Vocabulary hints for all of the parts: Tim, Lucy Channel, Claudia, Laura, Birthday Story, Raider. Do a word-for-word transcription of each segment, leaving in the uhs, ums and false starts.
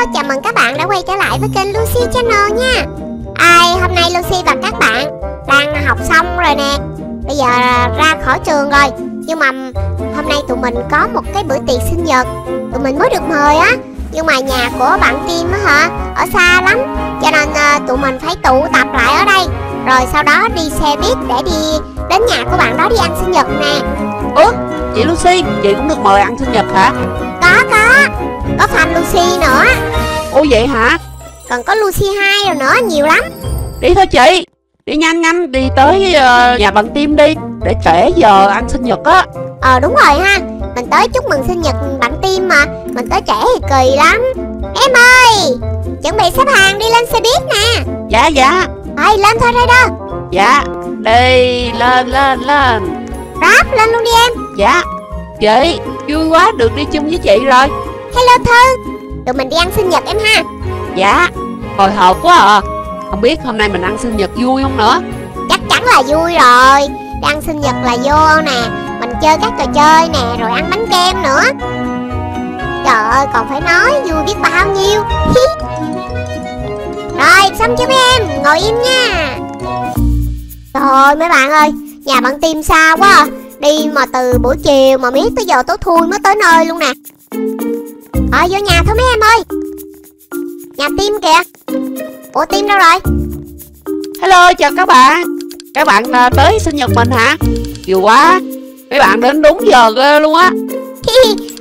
Hello, chào mừng các bạn đã quay trở lại với kênh Lucy Channel nha. Ai, hôm nay Lucy và các bạn đang học xong rồi nè. Bây giờ ra khỏi trường rồi. Nhưng mà hôm nay tụi mình có một cái bữa tiệc sinh nhật. Tụi mình mới được mời á. Nhưng mà nhà của bạn Tim á hả, ở xa lắm. Cho nên tụi mình phải tụ tập lại ở đây. Rồi sau đó đi xe buýt để đi đến nhà của bạn đó đi ăn sinh nhật nè. Ủa, chị Lucy, chị cũng được mời ăn sinh nhật hả? Có, có Có fan Lucy nữa. Ủa vậy hả? Còn có Lucy hai rồi nữa, nhiều lắm. Đi thôi chị, đi nhanh nhanh, đi tới uh, nhà bạn Tim đi, để trễ giờ ăn sinh nhật á. Ờ đúng rồi ha, mình tới chúc mừng sinh nhật bạn Tim mà mình tới trễ thì kỳ lắm. Em ơi, chuẩn bị xếp hàng đi lên xe buýt nè. Dạ dạ. Thôi lên thôi Raider. Dạ, đi lên lên lên. Ráp lên luôn đi em. Dạ. Chị, vui quá được đi chung với chị rồi. Hello Thư, tụi mình đi ăn sinh nhật em ha. Dạ, hồi hộp quá à. Không biết hôm nay mình ăn sinh nhật vui không nữa. Chắc chắn là vui rồi. Đi ăn sinh nhật là vô nè, mình chơi các trò chơi nè, rồi ăn bánh kem nữa. Trời ơi, còn phải nói vui biết bao nhiêu. Rồi, xong chưa mấy em, ngồi im nha. Rồi mấy bạn ơi, nhà bạn Tim xa quá à. Đi mà từ buổi chiều mà miết tới giờ tối thui mới tới nơi luôn nè. Ờ vô nhà thôi mấy em ơi. Nhà Tim kìa. Ủa Tim đâu rồi? Hello chào các bạn. Các bạn tới sinh nhật mình hả? Nhiều quá, mấy bạn đến đúng giờ ghê luôn á.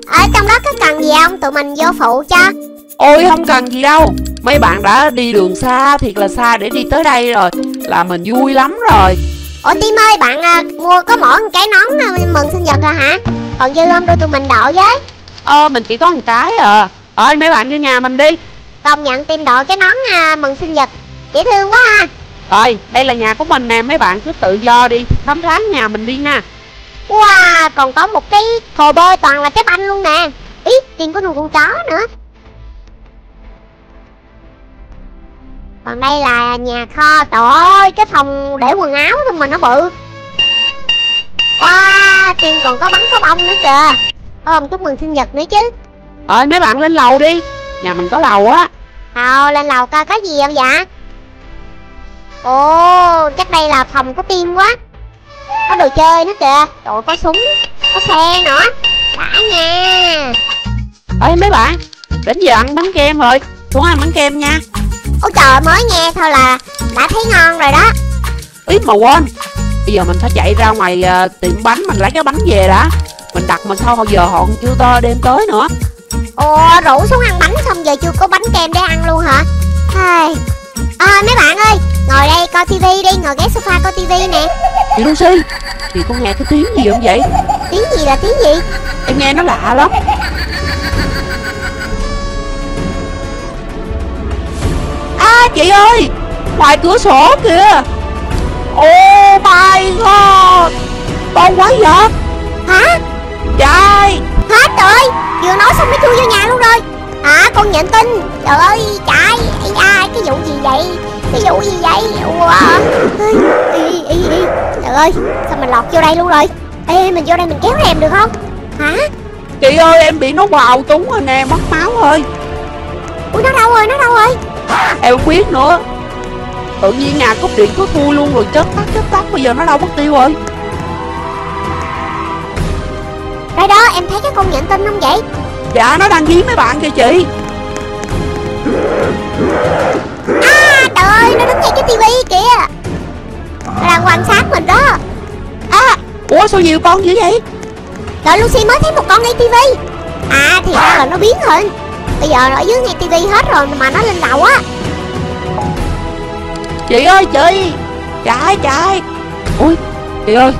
Ở trong đó có cần gì không? Tụi mình vô phụ cho. Ôi không cần gì đâu. Mấy bạn đã đi đường xa, thiệt là xa để đi tới đây rồi, là mình vui lắm rồi. Ủa Tim ơi, bạn à, mua có mỗi một cái nón mừng sinh nhật rồi hả? Còn dư không đưa tụi mình đội với? Ờ mình chỉ có một cái à. Ơi mấy bạn vô nhà mình đi. Công nhận Tim đội cái nón à, mừng sinh nhật dễ thương quá ha. Rồi đây là nhà của mình nè, mấy bạn cứ tự do đi khám phá nhà mình đi nha. Wow, còn có một cái hồ bơi toàn là trái banh luôn nè. Ý Tim có nuôi con chó nữa. Còn đây là nhà kho. Trời ơi cái phòng để quần áo của mình nó bự. Wow, Tim còn có bắn pháo bông nữa kìa. Ôm chúc mừng sinh nhật nữa chứ. Ơi mấy bạn lên lầu đi, nhà mình có lầu á. Thôi lên lầu coi có gì không dạ. Ồ chắc đây là phòng của Tim quá. Có đồ chơi nữa kìa. Trời có súng, có xe nữa. Đã nha. Ơi mấy bạn, đến giờ ăn bánh kem rồi, xuống ăn bánh kem nha. Ôi trời, mới nghe thôi là đã thấy ngon rồi đó. Ít mà quên, bây giờ mình phải chạy ra ngoài uh, tiệm bánh, mình lấy cái bánh về đã. Mình đặt mà sao bao giờ họ chưa to đem tới nữa. Ồ rủ xuống ăn bánh xong giờ chưa có bánh kem để ăn luôn hả? Thôi à, mấy bạn ơi, ngồi đây coi tivi đi, ngồi ghé sofa coi tivi nè. Chị Lucy, chị có nghe cái tiếng gì không vậy? Tiếng gì là tiếng gì? Em nghe nó lạ lắm. À chị ơi, ngoài cửa sổ kìa. Oh my god, to quá vậy. Hả? Trời, hết rồi, vừa nói xong mới chui vô nhà luôn rồi. À con nhện tinh. Trời ơi, chạy. Ây da, cái vụ gì vậy? Cái vụ gì vậy? Ủa. Ý, ý, ý. Trời ơi, sao mình lọt vô đây luôn rồi. Ê, mình vô đây mình kéo rèm được không? Hả? Chị ơi, em bị nó bào trúng rồi nè, mất máu rồi. Ui, nó đâu rồi, nó đâu rồi? Em không biết nữa. Tự nhiên nhà cúp điện cứ thui luôn rồi, chết tắt, chết tắt, bây giờ nó đâu mất tiêu rồi. Đây đó, em thấy cái con nhện tinh không vậy? Dạ, nó đang giếm mấy bạn kìa chị. À, trời ơi, nó đứng ngay cái tivi kìa. Nó đang quan sát mình đó. À, ủa sao nhiều con dữ vậy? Trời, Lucy mới thấy một con ngay tivi. À, thì ra là nó biến hình. Bây giờ nó ở dưới ngay tivi hết rồi mà nó lên đầu á. Chị ơi, chị. Chạy, chạy. Ui, chị ơi,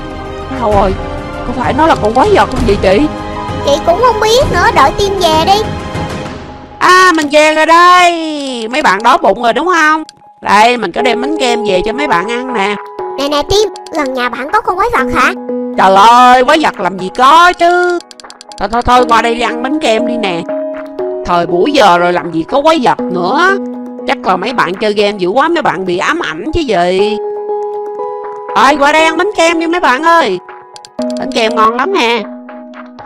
nó đâu rồi? Không phải nó là con quái vật không vậy chị? Chị cũng không biết nữa, đợi Tim về đi. À mình về rồi đây. Mấy bạn đói bụng rồi đúng không? Đây mình có đem bánh kem về cho mấy bạn ăn nè. Nè nè Tim, gần nhà bạn có con quái vật hả? Trời ơi quái vật làm gì có chứ. Thôi thôi thôi qua đây đi ăn bánh kem đi nè. Thời buổi giờ rồi làm gì có quái vật nữa. Chắc là mấy bạn chơi game dữ quá, mấy bạn bị ám ảnh chứ gì. Ơi qua đây ăn bánh kem đi mấy bạn ơi. Bánh kem ngon lắm nè.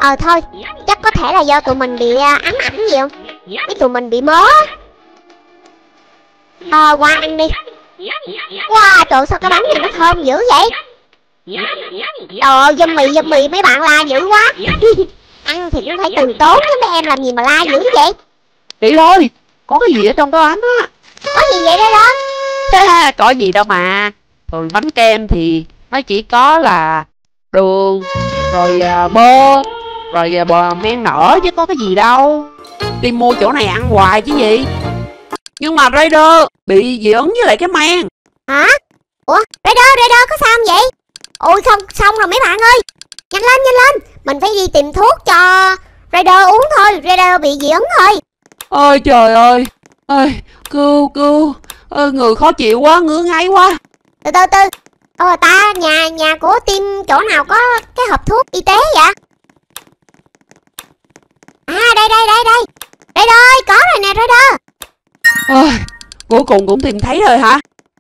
Ờ thôi, chắc có thể là do tụi mình bị ám ảnh gì không? Cái tụi mình bị mớ. À, qua ăn đi. Wow, trời, sao cái bánh này nó thơm dữ vậy. Trời ơi, yummy yummy, mấy bạn la dữ quá. Ăn thì cũng phải từ tốn chứ, mấy em làm gì mà la dữ vậy. Đi thôi, có cái gì ở trong đó ánh á. Có gì vậy đó đó? À, có gì đâu mà. Rồi bánh kem thì nó chỉ có là đường, rồi à, bơ, rồi à, bò men nở chứ có cái gì đâu. Đi mua chỗ này ăn hoài chứ gì. Nhưng mà Raider bị dị ứng với lại cái men. Hả? Ủa? Raider, Raider có sao không vậy? Ôi không, xong rồi mấy bạn ơi. Nhanh lên, nhanh lên. Mình phải đi tìm thuốc cho Raider uống thôi. Raider bị dị ứng thôi. Ôi trời ơi. Ôi, cứu, cứu. Ôi, người khó chịu quá, ngứa ngáy quá. Từ từ từ. Ờ ta, nhà nhà của Tim chỗ nào có cái hộp thuốc y tế vậy? À đây đây đây đây. Đây rồi, có rồi nè Raider. Ôi, cuối cùng cũng tìm thấy rồi hả?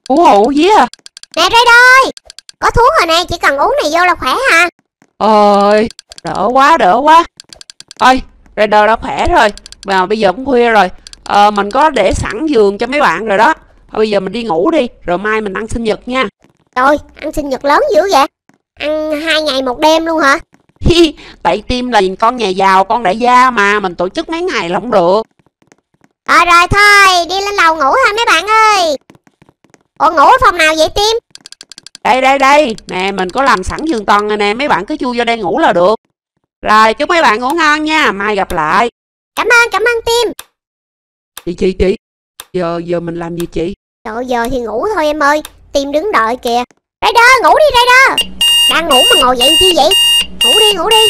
Ủa hộ dí à. Nè Raider, có thuốc rồi nè, chỉ cần uống này vô là khỏe hả? Ôi, đỡ quá, đỡ quá. Ôi, Raider đã khỏe rồi. Mà bây giờ cũng khuya rồi. À, mình có để sẵn giường cho mấy bạn rồi đó. Thôi bây giờ mình đi ngủ đi, rồi mai mình ăn sinh nhật nha. Trời, ăn sinh nhật lớn dữ vậy? Ăn hai ngày một đêm luôn hả? Hi, tại Tim là con nhà giàu, con đại gia mà, mình tổ chức mấy ngày là không được. Ờ à, rồi thôi, đi lên lầu ngủ thôi mấy bạn ơi. Ủa ngủ ở phòng nào vậy Tim? Đây đây đây, nè mình có làm sẵn giường tầng rồi nè, mấy bạn cứ chui vô đây ngủ là được. Rồi chúc mấy bạn ngủ ngon nha, mai gặp lại. Cảm ơn, cảm ơn Tim. Chị chị chị, giờ giờ mình làm gì chị? Trời giờ thì ngủ thôi em ơi, Tim đứng đợi kìa. Raider ngủ đi Raider. Đang ngủ mà ngồi dậy chi vậy? Ngủ đi ngủ đi.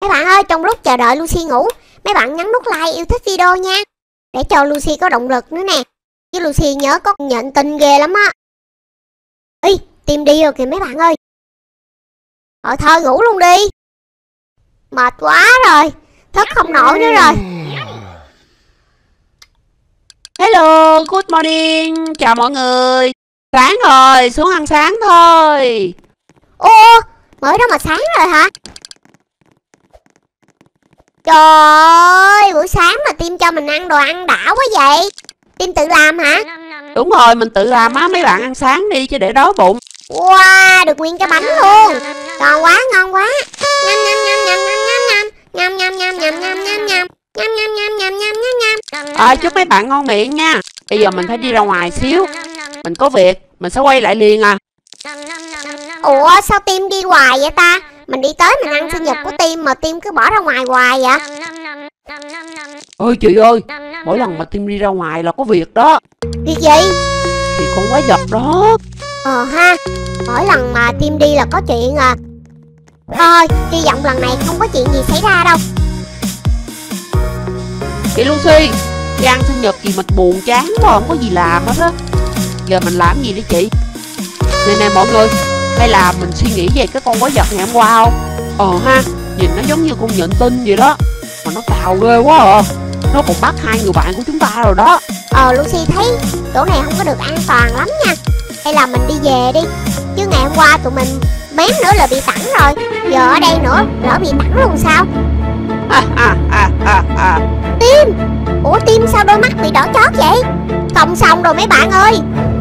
Mấy bạn ơi, trong lúc chờ đợi Lucy ngủ, mấy bạn nhấn nút like yêu thích video nha, để cho Lucy có động lực nữa nè. Chứ Lucy nhớ có nhận tin ghê lắm á. Ý, Tim đi rồi kìa mấy bạn ơi. Thôi thôi ngủ luôn đi. Mệt quá rồi, thức không nổi nữa rồi. Hello, good morning, chào mọi người. Sáng rồi, xuống ăn sáng thôi. Ô, mới đó mà sáng rồi hả? Trời ơi, buổi sáng mà Tim cho mình ăn đồ ăn đã quá vậy. Tim tự làm hả? Đúng rồi, mình tự làm á, mấy bạn ăn sáng đi chứ để đói bụng. Wow, được nguyên cái bánh luôn. Ngon quá, ngon quá. Nhâm nhâm nhâm nhâm nhâm nhâm nhâm nhâm nhâm nhâm nhâm nhâm. Nhâm nhâm nhâm nhâm nhâm nhâm nhâm. À, chúc mấy bạn ngon miệng nha. Bây giờ mình phải đi ra ngoài xíu. Mình có việc, mình sẽ quay lại liền à. Ủa sao Tim đi hoài vậy ta? Mình đi tới mình ăn sinh nhật của Tim mà Tim cứ bỏ ra ngoài hoài vậy? Ôi chị ơi, mỗi lần mà Tim đi ra ngoài là có việc đó. Việc gì? Thì con quái vật đó. Ờ ha, mỗi lần mà Tim đi là có chuyện à. Thôi, hy vọng lần này không có chuyện gì xảy ra đâu. Chị Lucy, đi ăn sinh nhật gì mà buồn chán quá, không có gì làm hết á. Giờ mình làm gì đi chị? Nè nè mọi người, hay là mình suy nghĩ về cái con quái vật ngày hôm qua không? Ờ ha, nhìn nó giống như con nhện tinh vậy đó. Mà nó tào ghê quá à. Nó còn bắt hai người bạn của chúng ta rồi đó. Ờ Lucy thấy chỗ này không có được an toàn lắm nha. Hay là mình đi về đi. Chứ ngày hôm qua tụi mình mém nữa là bị tẩn rồi. Giờ ở đây nữa, lỡ bị tẩn luôn sao? À, à, à, à, à. Tim, ủa Tim sao đôi mắt bị đỏ chót vậy? Không xong rồi mấy bạn ơi,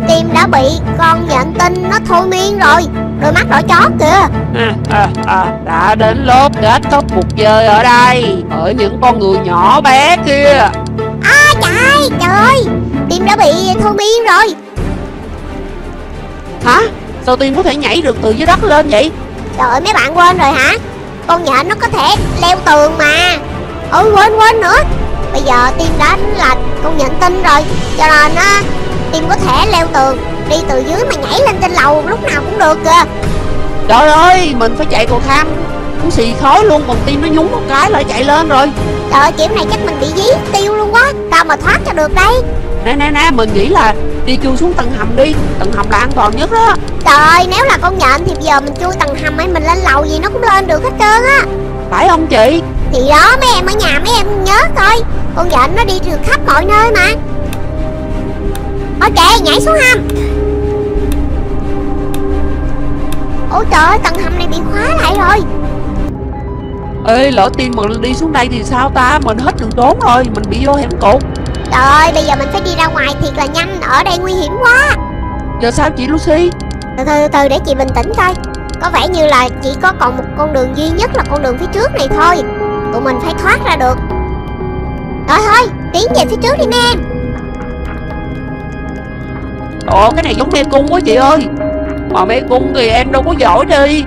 Tim đã bị con nhện tinh nó thôi miên rồi. Đôi mắt đỏ chót kìa. À, à, à, đã đến lúc kết thúc cuộc chơi ở đây, ở những con người nhỏ bé kia. À trời, trời ơi, Tim đã bị thôi miên rồi. Hả? Sao Tim có thể nhảy được từ dưới đất lên vậy? Trời ơi mấy bạn quên rồi hả? Con nhện nó có thể leo tường mà. Ôi quên quên nữa. Bây giờ Tim đã là con nhện tinh rồi, cho nên á, Tim có thể leo tường, đi từ dưới mà nhảy lên trên lầu lúc nào cũng được kìa. Trời ơi, mình phải chạy cầu thang, cũng xì khói luôn, còn Tim nó nhúng một cái lại chạy lên rồi. Trời ơi, kiểu này chắc mình bị dí tiêu luôn quá, sao mà thoát cho được đây. Nè nè nè, mình nghĩ là đi chui xuống tầng hầm đi, tầng hầm là an toàn nhất đó. Trời ơi, nếu là con nhện thì giờ mình chui tầng hầm hay mình lên lầu gì nó cũng lên được hết trơn á. Phải không chị? Thì đó, mấy em ở nhà mấy em nhớ coi, con nhện nó đi được khắp mọi nơi mà. Ok, nhảy xuống hầm. Ôi trời ơi, tầng hầm này bị khóa lại rồi. Ê, lỡ tiền mà đi xuống đây thì sao ta? Mình hết đường trốn rồi, mình bị vô hẻm cụt. Trời ơi, bây giờ mình phải đi ra ngoài thiệt là nhanh, ở đây nguy hiểm quá. Giờ sao chị Lucy? Từ từ, từ để chị bình tĩnh coi. Có vẻ như là chỉ có còn một con đường duy nhất là con đường phía trước này thôi. Tụi mình phải thoát ra được. Rồi thôi, tiến về phía trước đi mấy em. Ồ, cái này giống mê cung quá chị ơi. Mà mê cung thì em đâu có giỏi đi.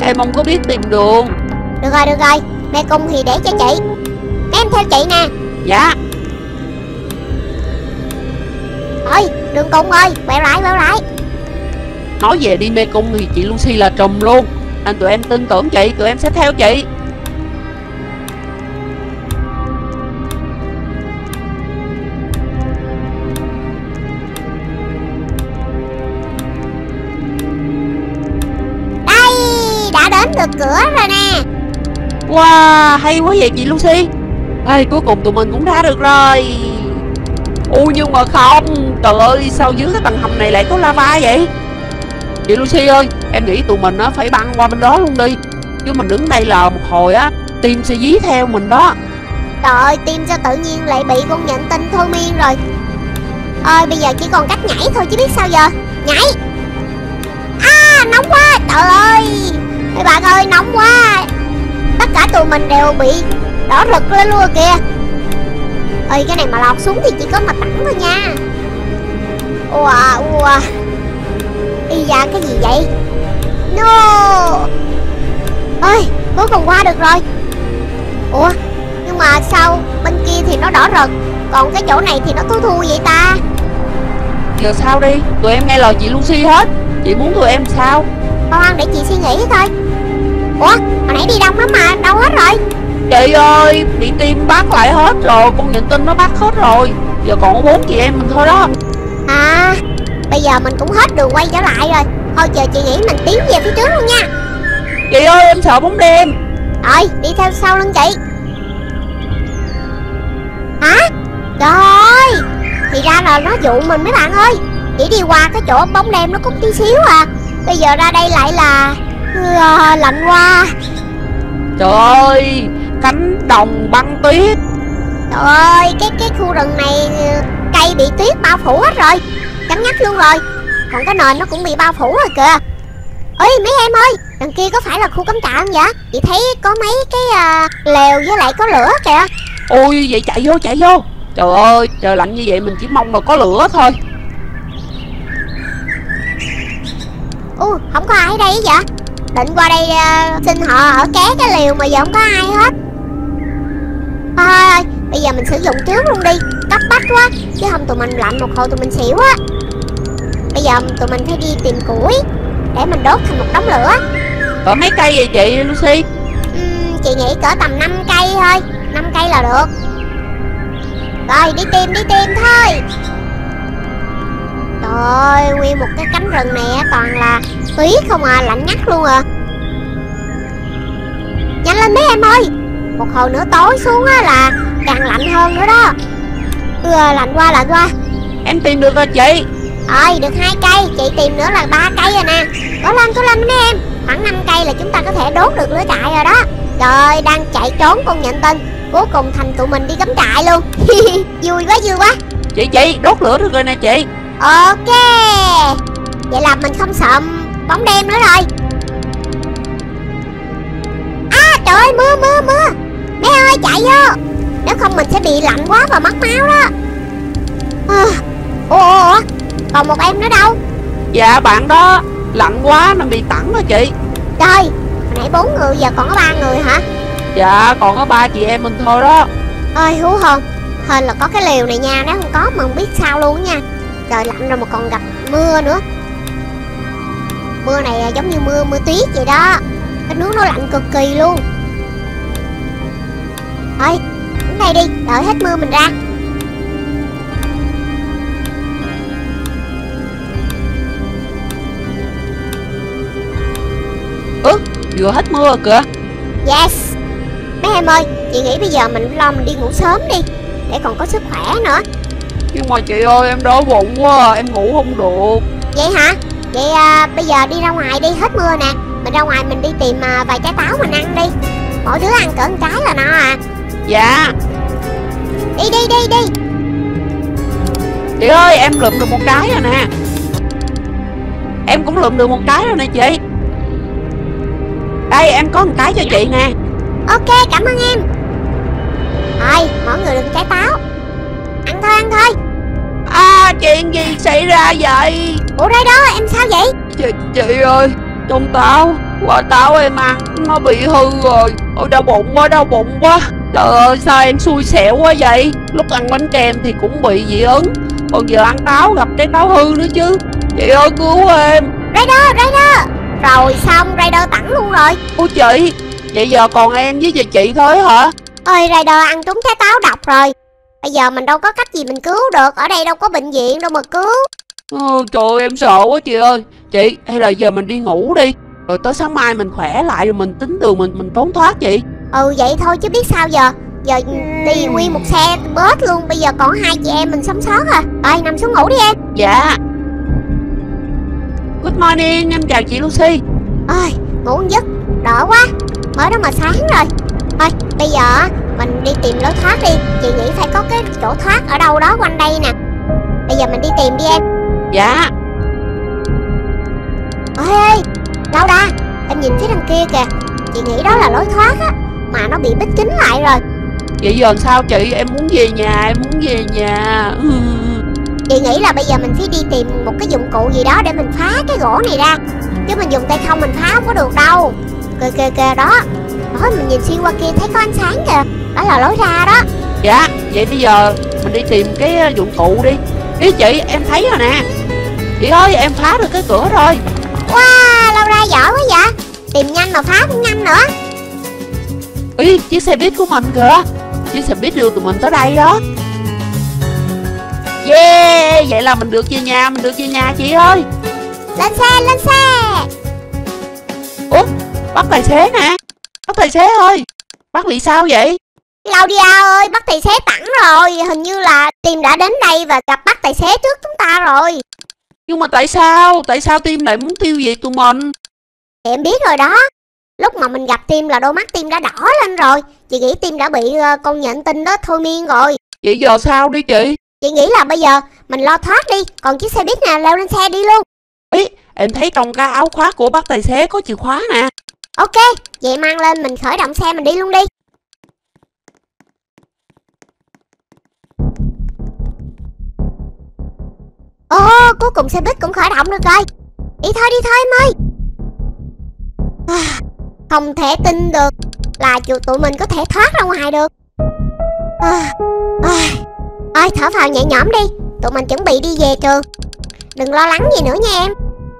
Em không có biết tìm đường. Được rồi, được rồi, mê cung thì để cho chị. Mấy em theo chị nè. Dạ. Ôi, đường cung ơi, quẹo lại, quẹo lại. Nói về đi mê cung thì chị Lucy là trùm luôn. Nên tụi em tin tưởng chị, tụi em sẽ theo chị. Đây, đã đến được cửa rồi nè. Wow, hay quá vậy chị Lucy. Ê, cuối cùng tụi mình cũng ra được rồi. Ui, nhưng mà không. Trời ơi, sao dưới cái tầng hầm này lại có lava vậy? Chị Lucy ơi, em nghĩ tụi mình á phải băng qua bên đó luôn đi. Chứ mình đứng đây là một hồi á, Tim sẽ dí theo mình đó. Trời ơi, Tim sao tự nhiên lại bị con nhận tin thôi miên rồi. Ôi, bây giờ chỉ còn cách nhảy thôi chứ biết sao giờ. Nhảy. À, nóng quá, trời ơi. Mấy bạn ơi, nóng quá. Tất cả tụi mình đều bị đỏ rực lên luôn kìa. Ôi, cái này mà lọt xuống thì chỉ có mà tặng thôi nha. Wow, wow. Ý da, cái gì vậy? No. Ôi, cuối cùng qua được rồi. Ủa, nhưng mà sao bên kia thì nó đỏ rực, còn cái chỗ này thì nó thu thu vậy ta? Giờ sao đi? Tụi em nghe lời chị Lucy hết. Chị muốn tụi em sao? Khoan, để chị suy nghĩ thôi. Ủa, hồi nãy đi đông lắm mà, đâu hết rồi? Chị ơi, bị Tim bắt lại hết rồi, con nhận tin nó bắt hết rồi. Giờ còn có bốn chị em mình thôi đó. À, bây giờ mình cũng hết đường quay trở lại rồi. Thôi chờ chị nghĩ mình tiến về phía trước luôn nha. Chị ơi, em sợ bóng đêm. Rồi, đi theo sau lưng chị. Hả? Trời ơi, thì ra là nó dụ mình mấy bạn ơi. Chỉ đi qua cái chỗ bóng đêm nó cũng tí xíu à. Bây giờ ra đây lại là à, lạnh quá. Trời ơi, cánh đồng băng tuyết. Trời ơi, cái, cái khu rừng này cây bị tuyết bao phủ hết rồi, chấm nhắc luôn rồi. Còn cái nền nó cũng bị bao phủ rồi kìa. Ôi mấy em ơi, đằng kia có phải là khu cắm trại không vậy? Chị thấy có mấy cái à, lều với lại có lửa kìa. Ôi vậy chạy vô, chạy vô. Trời ơi, trời lạnh như vậy mình chỉ mong là có lửa thôi. Ồ, không có ai ở đây vậy? Định qua đây à, xin họ ở ké cái lều mà giờ không có ai hết. Thôi ơi, bây giờ mình sử dụng trước luôn đi, cấp bách quá. Chứ không tụi mình lạnh một hồi tụi mình xỉu á. Bây giờ tụi mình phải đi tìm củi để mình đốt thành một đống lửa. Có mấy cây vậy chị Lucy? Uhm, chị nghĩ cỡ tầm năm cây thôi. năm cây là được. Rồi đi tìm, đi tìm thôi. Trời ơi, nguyên một cái cánh rừng này toàn là tuyết không à, lạnh ngắt luôn à. Nhanh lên mấy em ơi, một hồi nữa tối xuống á là càng lạnh hơn nữa đó. Ừ, lạnh qua, lạnh qua. Em tìm được rồi chị. Rồi, được hai cây, chị tìm nữa là ba cây rồi nè. Cố lên, cố lên mấy em. Khoảng năm cây là chúng ta có thể đốt được lửa trại rồi đó. Trời ơi, đang chạy trốn con nhận tin, cuối cùng thành tụi mình đi cắm trại luôn. Vui quá, vui quá. Chị, chị, đốt lửa được rồi nè chị. Ok, vậy là mình không sợ bóng đêm nữa rồi. À, trời ơi, mưa, mưa, mưa. Mấy ơi, chạy vô. Nếu không mình sẽ bị lạnh quá và mất máu đó. Ủa, ủa, ủa, còn một em nữa đâu? Dạ bạn đó, lạnh quá nên bị tẩn rồi chị. Trời, hồi nãy bốn người giờ còn có ba người hả? Dạ, còn có ba chị em mình thôi đó. Ôi hú hồn, hên là có cái liều này nha, nếu không có mà không biết sao luôn nha. Trời lạnh rồi mà còn gặp mưa nữa. Mưa này giống như mưa mưa tuyết vậy đó. Cái nước nó lạnh cực kỳ luôn. Ôi, đứng đây đi, đợi hết mưa mình ra. Ứ, ừ, vừa hết mưa kìa. Yes. Mấy em ơi, chị nghĩ bây giờ mình lo mình đi ngủ sớm đi, để còn có sức khỏe nữa. Nhưng mà chị ơi, em đói bụng quá, em ngủ không được. Vậy hả? Vậy à, bây giờ đi ra ngoài đi, hết mưa nè. Mình ra ngoài mình đi tìm à, vài trái táo mình ăn đi. Mỗi đứa ăn cỡ một cái là no à? Dạ. Đi đi đi đi. Chị ơi, em lượm được một cái rồi nè. Em cũng lượm được một cái rồi nè chị. Đây em có một cái cho chị nè. Ok, cảm ơn em. Rồi, mọi người đừng trái táo. Ăn thôi, ăn thôi. À, chuyện gì xảy ra vậy? Ủa đây đó, em sao vậy? Chị, chị ơi, trong táo, quả táo em ăn nó bị hư rồi. Ôi đau bụng quá, đau bụng quá. Trời ơi, sao em xui xẻo quá vậy? Lúc ăn bánh kem thì cũng bị dị ứng, còn giờ ăn táo gặp trái táo hư nữa chứ. Chị ơi, cứu em. Raider, Raider. Rồi xong, Raider tặng luôn rồi. Ôi chị, vậy giờ còn em với chị thôi hả? Ôi Raider ăn trúng trái táo độc rồi. Bây giờ mình đâu có cách gì mình cứu được. Ở đây đâu có bệnh viện đâu mà cứu. Ôi trời ơi, em sợ quá chị ơi. Chị, hay là giờ mình đi ngủ đi. Rồi tới sáng mai mình khỏe lại rồi mình tính đường mình mình trốn thoát chị. Ừ vậy thôi chứ biết sao giờ. Giờ đi nguyên một xe bớt luôn. Bây giờ còn hai chị em mình sống sót à. Ơi nằm xuống ngủ đi em. Dạ. Good morning, em chào chị Lucy. Ôi ngủ một giấc đỡ quá. Mới đó mà sáng rồi. Thôi bây giờ mình đi tìm lối thoát đi. Chị nghĩ phải có cái chỗ thoát ở đâu đó quanh đây nè. Bây giờ mình đi tìm đi em. Dạ. Ôi ơi đâu ra. Em nhìn phía đằng kia kìa. Chị nghĩ đó là lối thoát á, mà nó bị bít kín lại rồi. Vậy giờ sao chị? Em muốn về nhà, em muốn về nhà. Ừ. Chị nghĩ là bây giờ mình phải đi tìm một cái dụng cụ gì đó để mình phá cái gỗ này ra. Chứ mình dùng tay không mình phá không có được đâu. Kìa kìa kìa đó. Đó mình nhìn xuyên qua kia thấy có ánh sáng kìa. Đó là lối ra đó. Dạ, vậy bây giờ mình đi tìm cái dụng cụ đi. Ý chị, em thấy rồi nè. Chị ơi, em phá được cái cửa rồi. Wow, Laura giỏi quá vậy. Tìm nhanh mà phá cũng nhanh nữa. Ý, chiếc xe buýt của mình kìa. Chiếc xe buýt đưa tụi mình tới đây đó. Yeah, vậy là mình được về nhà, mình được về nhà chị ơi. Lên xe, lên xe. Ủa, bắt tài xế nè. Bắt tài xế ơi. Bắt bị sao vậy? Claudia ơi, bắt tài xế tẳng rồi. Hình như là Tim đã đến đây và gặp bắt tài xế trước chúng ta rồi. Nhưng mà tại sao? Tại sao Tim lại muốn tiêu diệt tụi mình? Thì em biết rồi đó. Lúc mà mình gặp Tim là đôi mắt Tim đã đỏ lên rồi. Chị nghĩ Tim đã bị uh, con nhện tinh đó thôi miên rồi. Vậy giờ sao đi chị? Chị nghĩ là bây giờ mình lo thoát đi. Còn chiếc xe buýt nè, leo lên xe đi luôn. Ý, em thấy trong cái áo khóa của bác tài xế có chìa khóa nè. Ok, vậy mang lên mình khởi động xe mình đi luôn đi. Ồ, cuối cùng xe buýt cũng khởi động được rồi. Đi thôi, đi thôi em ơi. À, không thể tin được là tụi mình có thể thoát ra ngoài được. À, à, ôi thở phào nhẹ nhõm đi. Tụi mình chuẩn bị đi về trường. Đừng lo lắng gì nữa nha em.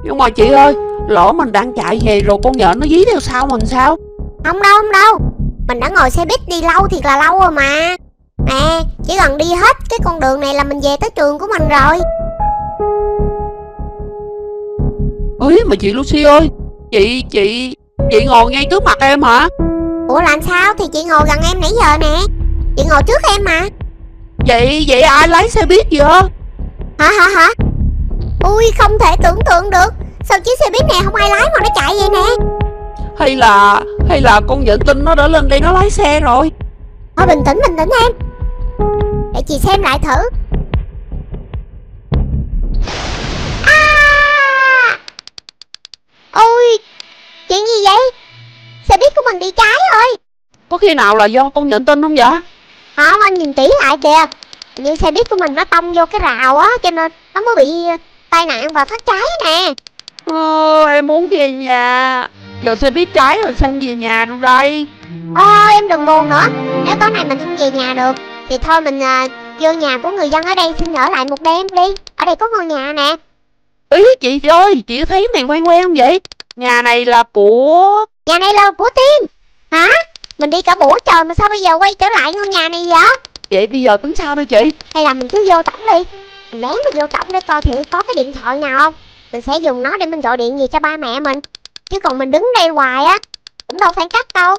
Nhưng mà chị ơi, lỡ mình đang chạy về rồi con nhện nó dí theo sau mình sao? Không đâu, không đâu. Mình đã ngồi xe buýt đi lâu thiệt là lâu rồi mà. Nè, chỉ cần đi hết cái con đường này là mình về tới trường của mình rồi. Ôi mà chị Lucy ơi, Chị, chị, chị ngồi ngay trước mặt em hả? Ủa làm sao? Thì chị ngồi gần em nãy giờ nè. Chị ngồi trước em mà. Vậy, vậy ai lái xe buýt vậy? Hả hả hả? Ui không thể tưởng tượng được. Sao chiếc xe buýt này không ai lái mà nó chạy vậy nè? Hay là, hay là con nhện tinh nó đã lên đây nó lái xe rồi. Thôi bình tĩnh, bình tĩnh em. Để chị xem lại thử. Ôi, chuyện gì vậy? Xe buýt của mình đi trái rồi. Có khi nào là do con nhện tinh không vậy? Không, anh nhìn kỹ lại kìa. Như xe buýt của mình nó tông vô cái rào á, cho nên nó mới bị tai nạn và phát cháy nè. Ô, em muốn về nhà. Giờ xe buýt cháy rồi sao về nhà đâu đây? Ô, em đừng buồn nữa. Nếu tối nay mình không về nhà được thì thôi mình uh, vô nhà của người dân ở đây xin ở lại một đêm đi. Ở đây có ngôi nhà nè. Ý chị ơi, chị thấy này quen quen không vậy? Nhà này là của... Nhà này là của Tim. Hả? Mình đi cả buổi trời mà sao bây giờ quay trở lại ngôi nhà này vậy? Vậy bây giờ tính sao đây chị? Hay là mình cứ vô tổng đi. Mình lén mình vô tổng để coi thử có cái điện thoại nào không. Mình sẽ dùng nó để mình gọi điện gì cho ba mẹ mình. Chứ còn mình đứng đây hoài á, cũng đâu phản cách đâu.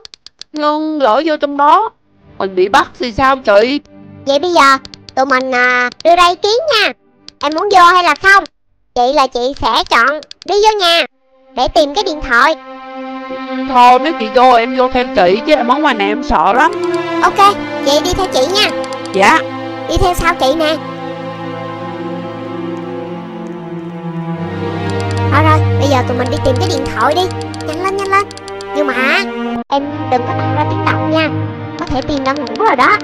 Nhưng lỡ vô trong đó mình bị bắt thì sao chị? Vậy bây giờ tụi mình à, đưa ra ý kiến nha. Em muốn vô hay là không? Chị là chị sẽ chọn đi vô nhà để tìm cái điện thoại. Thôi nếu chị vô em vô theo chị chứ, món quà này em sợ lắm. Ok, vậy đi theo chị nha. Dạ. Đi theo sau chị nè. Thôi rồi, bây giờ tụi mình đi tìm cái điện thoại đi. Nhanh lên, nhanh lên. Nhưng mà em đừng có bật ra tiếng động nha, có thể tìm ra ngủ rồi đó.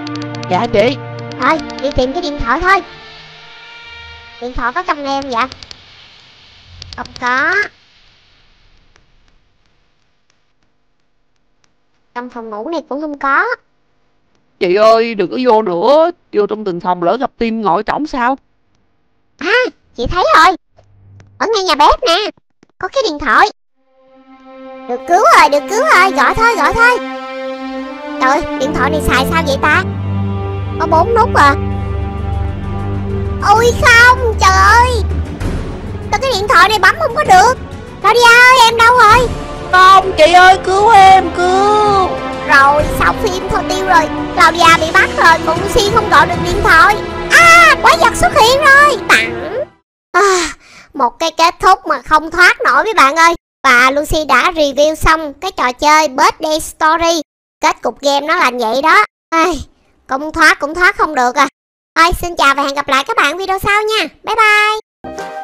Dạ chị. Thôi, đi tìm cái điện thoại thôi. Điện thoại có trong em vậy? Không có. Trong phòng ngủ này cũng không có. Chị ơi đừng có vô nữa, vô trong từng phòng lỡ gặp Tim ngồi trỏng sao. À chị thấy rồi, ở ngay nhà bếp nè, có cái điện thoại. Được cứu rồi, được cứu rồi, gọi thôi, gọi thôi. Trời, điện thoại này xài sao vậy ta? Có bốn nút à? Ôi không, trời ơi. Tao cái điện thoại này bấm không có được. Claudia ơi, em đâu rồi? Không, chị ơi, cứu em, cứu. Rồi, xong phim thôi tiêu rồi. Claudia bị bắt rồi, còn Lucy không gọi được điện thoại. À, quái vật xuất hiện rồi. Tặng. À, một cái kết thúc mà không thoát nổi với bạn ơi. Và Lucy đã review xong cái trò chơi Birthday Story. Kết cục game nó là vậy đó. Ai, cũng thoát cũng thoát không được à. Thôi xin chào và hẹn gặp lại các bạn video sau nha. Bye bye.